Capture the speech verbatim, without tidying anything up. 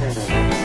matter.